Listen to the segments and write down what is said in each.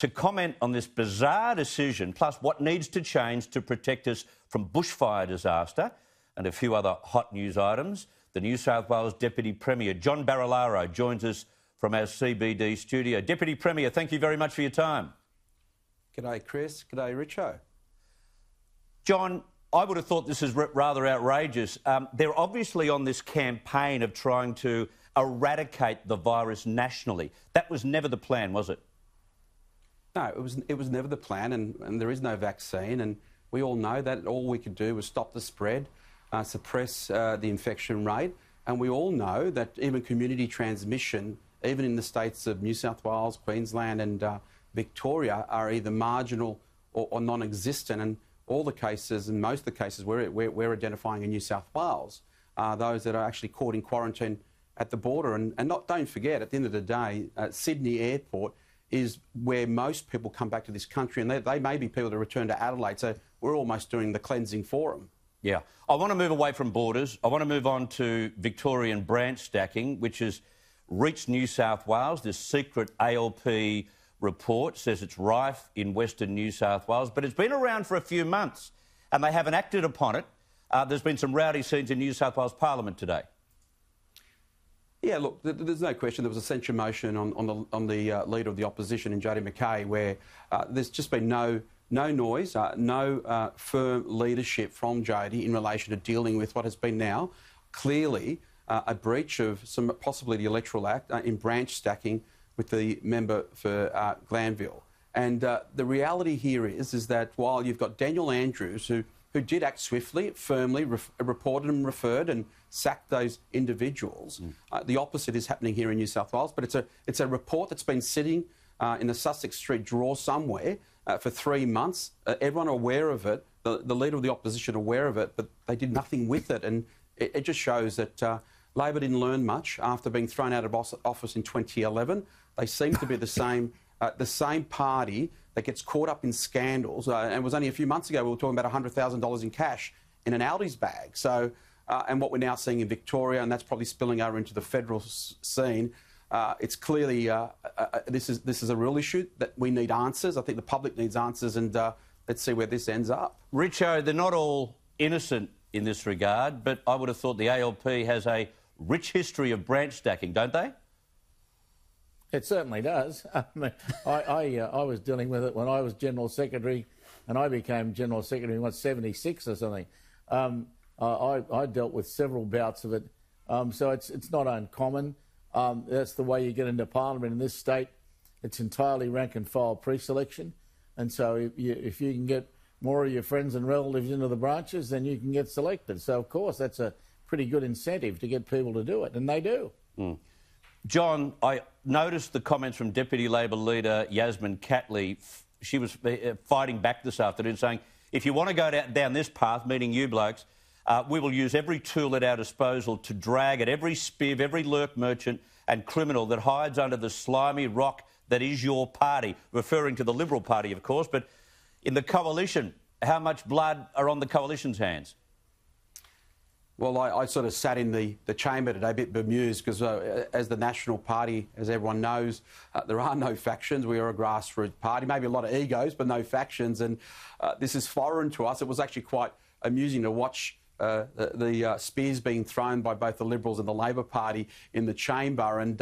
to comment on this bizarre decision, plus what needs to change to protect us from bushfire disaster and a few other hot news items. The New South Wales Deputy Premier, John Barilaro, joins us from our CBD studio. Deputy Premier, thank you very much for your time. G'day, Chris. G'day, Richo. John, I would have thought this is rather outrageous. They're obviously on this campaign of trying to eradicate the virus nationally. That was never the plan, was it? No, it was never the plan, and there is no vaccine, and we all know that. All we could do was stop the spread, suppress the infection rate, and we all know that even community transmission, even in the states of New South Wales, Queensland and Victoria, are either marginal or non-existent, and all the cases, and most of the cases we're identifying in New South Wales, are those that are actually caught in quarantine at the border. And don't forget, at the end of the day, Sydney Airport is where most people come back to this country, and they may be people that return to Adelaide, so we're almost doing the cleansing for them. Yeah. I want to move away from borders. I want to move on to Victorian branch stacking, which has reached New South Wales. This secret ALP report says it's rife in Western New South Wales, but it's been around for a few months and they haven't acted upon it. There's been some rowdy scenes in New South Wales Parliament today. Yeah, look, there's no question there was a censure motion on the leader of the opposition in Jodie McKay, where there's just been no noise, no firm leadership from Jodie in relation to dealing with what has been now clearly a breach of some possibly the Electoral Act in branch stacking with the member for Glanville. And the reality here is that while you've got Daniel Andrews, who did act swiftly, firmly, reported and referred and sacked those individuals. The opposite is happening here in New South Wales, but it's a report that's been sitting in a Sussex Street drawer somewhere for 3 months. Everyone aware of it, the leader of the opposition aware of it, but they did nothing with it. And it just shows that Labor didn't learn much after being thrown out of office in 2011. They seem to be the same party that gets caught up in scandals. And it was only a few months ago we were talking about $100,000 in cash in an Aldi's bag. So, and what we're now seeing in Victoria, and that's probably spilling over into the federal scene, it's clearly this is a real issue that we need answers. I think the public needs answers, and let's see where this ends up. Richo, they're not all innocent in this regard, but I would have thought the ALP has a rich history of branch stacking, don't they? It certainly does. I mean, I was dealing with it when I was General Secretary, and I became General Secretary in, what, 76 or something. I dealt with several bouts of it, so it's not uncommon. That's the way you get into Parliament in this state. It's entirely rank and file pre-selection, and so if you can get more of your friends and relatives into the branches, then you can get selected. So, of course, that's a pretty good incentive to get people to do it, and they do. Mm. John, I noticed the comments from Deputy Labor Leader Yasmin Catley. She was fighting back this afternoon, saying, if you want to go down this path, meaning you blokes, we will use every tool at our disposal to drag at every spiv, every lurk merchant and criminal that hides under the slimy rock that is your party, referring to the Liberal Party, of course. But in the Coalition, how much blood are on the Coalition's hands? Well, I sort of sat in the chamber today a bit bemused because as the National Party, as everyone knows, there are no factions. We are a grassroots party, maybe a lot of egos, but no factions. And this is foreign to us. It was actually quite amusing to watch the spears being thrown by both the Liberals and the Labor Party in the chamber. And,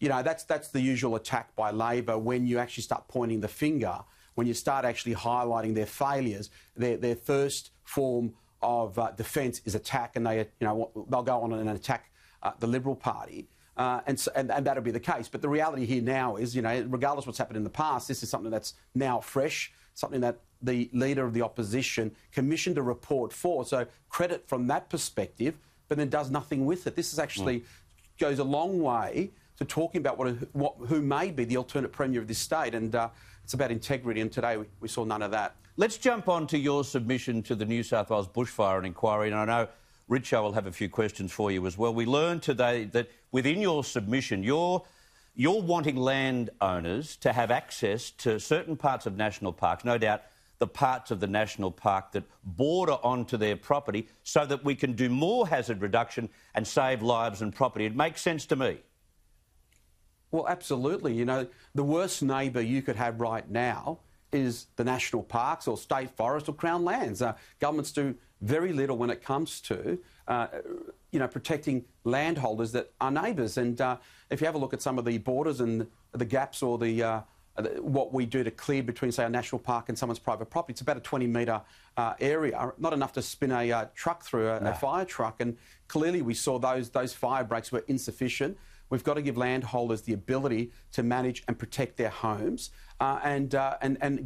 you know, that's the usual attack by Labor when you actually start pointing the finger, when you start actually highlighting their failures, their first form of defence is attack, and they'll go on and attack the Liberal Party, and that'll be the case. But the reality here now is, you know, regardless of what's happened in the past, this is something that's now fresh, something that the leader of the opposition commissioned a report for. So credit from that perspective, but then does nothing with it. This is actually goes a long way to talking about who may be the alternate premier of this state, and it's about integrity. And today we saw none of that. Let's jump on to your submission to the New South Wales Bushfire and Inquiry, and I know Richo will have a few questions for you as well. We learned today that within your submission, you're wanting landowners to have access to certain parts of national parks, no doubt the parts of the national park that border onto their property, so that we can do more hazard reduction and save lives and property. It makes sense to me. Well, absolutely. You know, the worst neighbour you could have right now is the national parks or state forests or Crown lands. Governments do very little when it comes to, you know, protecting landholders that are neighbours. And if you have a look at some of the borders and the gaps or the what we do to clear between, say, a national park and someone's private property, it's about a 20-metre area, not enough to spin a truck through, a fire truck. And clearly we saw those fire breaks were insufficient. We've got to give landholders the ability to manage and protect their homes, and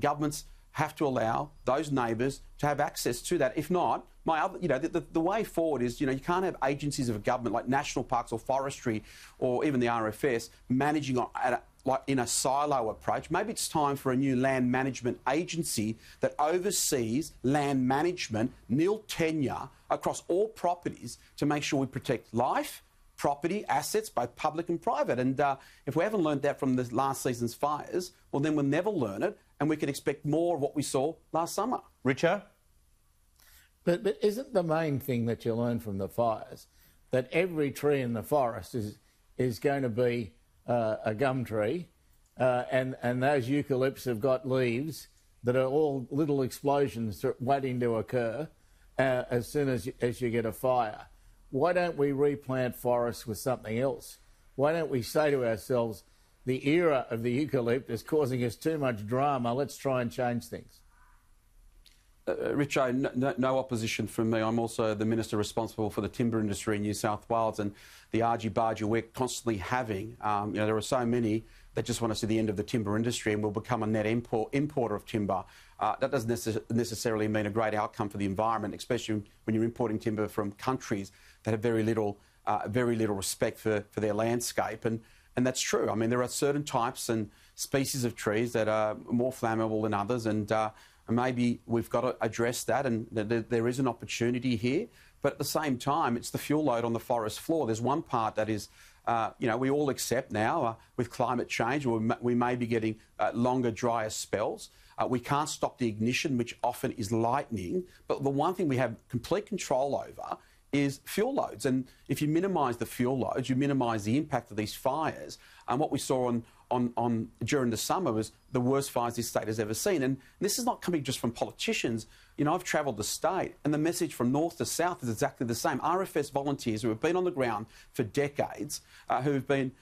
governments have to allow those neighbours to have access to that. If not, the way forward is, you know, you can't have agencies of a government like national parks or forestry or even the RFS managing in a silo approach. Maybe it's time for a new land management agency that oversees land management, nil tenure, across all properties to make sure we protect life, property, assets, both public and private. And if we haven't learned that from this last season's fires, well, then we'll never learn it, and we can expect more of what we saw last summer. Richo? But isn't the main thing that you learn from the fires that every tree in the forest is going to be a gum tree, and those eucalypts have got leaves that are all little explosions waiting to occur as soon as you get a fire. Why don't we replant forests with something else? Why don't we say to ourselves, the era of the eucalypt is causing us too much drama, let's try and change things? Richo, no opposition from me. I'm also the minister responsible for the timber industry in New South Wales, and the argy-bargy we're constantly having. You know, there are so many that just want to see the end of the timber industry, and we'll become a net importer of timber. That doesn't necessarily mean a great outcome for the environment, especially when you're importing timber from countries that have very little respect for their landscape. And that's true. I mean, there are certain types and species of trees that are more flammable than others, and maybe we've got to address that, and there is an opportunity here. But at the same time, it's the fuel load on the forest floor. There's one part that is, you know, we all accept now with climate change, we may be getting longer, drier spells. We can't stop the ignition, which often is lightning. But the one thing we have complete control over is fuel loads. And if you minimise the fuel loads, you minimise the impact of these fires. And what we saw on during the summer was the worst fires this state has ever seen. And this is not coming just from politicians. You know, I've travelled the state, and the message from north to south is exactly the same. RFS volunteers who have been on the ground for decades, who have been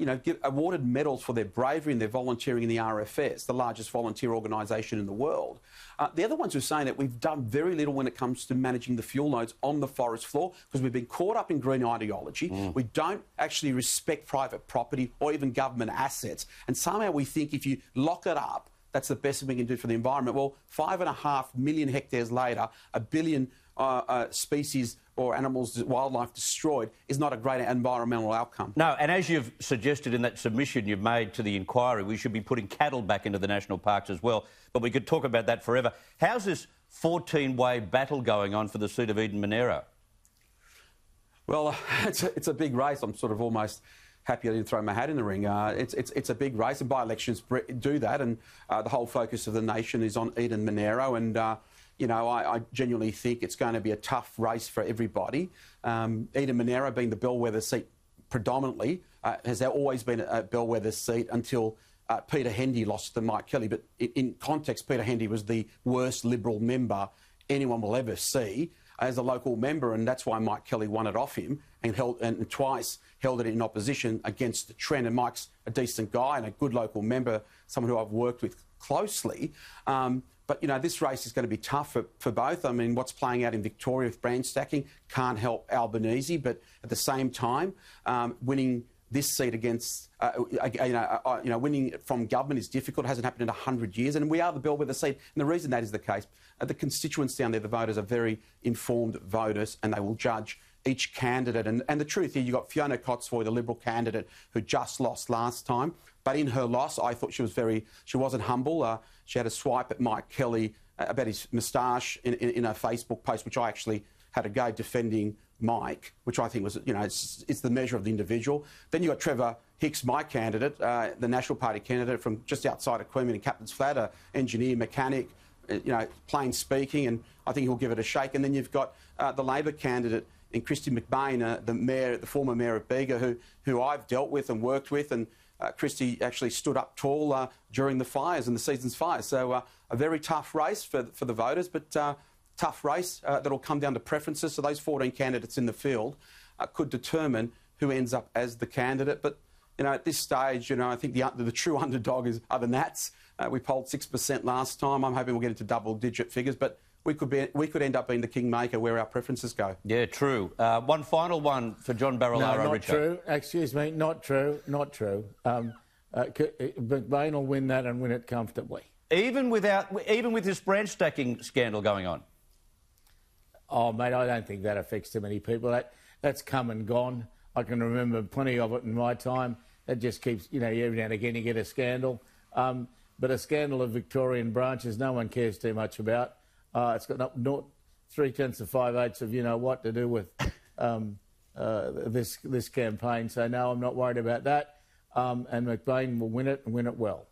you know, awarded medals for their bravery and their volunteering in the RFS, the largest volunteer organisation in the world. The other ones who are saying that we've done very little when it comes to managing the fuel loads on the forest floor because we've been caught up in green ideology. We don't actually respect private property or even government assets. And somehow we think if you lock it up, that's the best thing we can do for the environment. Well, 5.5 million hectares later, 1 billion species or animals, wildlife destroyed, is not a great environmental outcome. No, and as you've suggested in that submission you've made to the inquiry, we should be putting cattle back into the national parks as well, but we could talk about that forever. How's this 14-way battle going on for the seat of Eden-Monaro? Well, it's a big race. I'm sort of almost happy I didn't throw my hat in the ring. It's a big race, and by-elections do that, and the whole focus of the nation is on Eden-Monaro, and you know, I genuinely think it's going to be a tough race for everybody. Eden-Monaro, being the bellwether seat predominantly, has always been a bellwether seat until Peter Hendy lost to Mike Kelly. But in context, Peter Hendy was the worst Liberal member anyone will ever see as a local member, and that's why Mike Kelly won it off him and twice held it in opposition against the trend. And Mike's a decent guy and a good local member, someone who I've worked with closely. But, you know, this race is going to be tough for both. I mean, what's playing out in Victoria with brand stacking can't help Albanese, but at the same time, winning this seat against, winning from government is difficult. It hasn't happened in 100 years, and we are the bellwether seat. And the reason that is the case, the constituents down there, the voters, are very informed voters, and they will judge each candidate. And the truth is, you've got Fiona Kotsvoy, the Liberal candidate, who just lost last time. But in her loss, I thought she wasn't humble. She had a swipe at Mike Kelly about his moustache in a Facebook post, which I actually had to go defending Mike, which I think was, you know, it's the measure of the individual. Then you got Trevor Hicks, my candidate, the National Party candidate from just outside of Queanbeyan in Captain's Flat, an engineer, mechanic, you know, plain speaking, and I think he'll give it a shake. And then you've got the Labor candidate in Christy McBain, the former mayor of Bega, who I've dealt with and worked with, and Christy actually stood up tall during the fires and the season's fires. So a very tough race for the voters, but tough race that'll come down to preferences. So those 14 candidates in the field could determine who ends up as the candidate. But, you know, at this stage, you know, I think the true underdog are the Nats. We polled 6% last time. I'm hoping we'll get into double-digit figures, but we could end up being the kingmaker where our preferences go. Yeah, true. One final one for John Barilaro. No, not Richard. True. Excuse me, not true, not true. McBain will win that and win it comfortably. Even with this branch stacking scandal going on? Oh, mate, I don't think that affects too many people. That's come and gone. I can remember plenty of it in my time. That just keeps, you know, every now and again you get a scandal. But a scandal of Victorian branches, no one cares too much about. It's got not 3/10 to 5/8 of you know what to do with this campaign. So no, I'm not worried about that. And McBain will win it and win it well.